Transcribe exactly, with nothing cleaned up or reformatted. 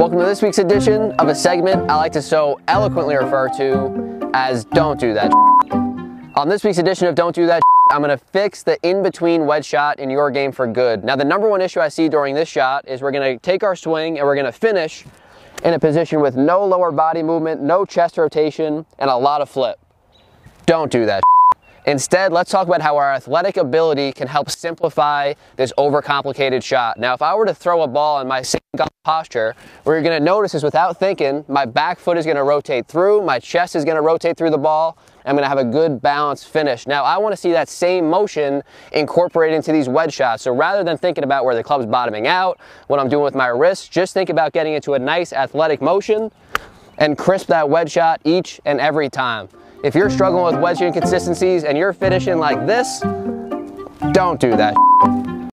Welcome to this week's edition of a segment I like to so eloquently refer to as Don't Do That Shit. On this week's edition of Don't Do That Shit, I'm going to fix the in-between wedge shot in your game for good. Now, the number one issue I see during this shot is we're going to take our swing and we're going to finish in a position with no lower body movement, no chest rotation, and a lot of flip. Don't do that shit. Instead, let's talk about how our athletic ability can help simplify this overcomplicated shot. Now, if I were to throw a ball in my sitting golf posture, what you're gonna notice is without thinking, my back foot is gonna rotate through, my chest is gonna rotate through the ball, I'm gonna have a good balanced finish. Now, I wanna see that same motion incorporated into these wedge shots. So rather than thinking about where the club's bottoming out, what I'm doing with my wrist, just think about getting into a nice athletic motion and crisp that wedge shot each and every time. If you're struggling with wedge inconsistencies and you're finishing like this, don't do that.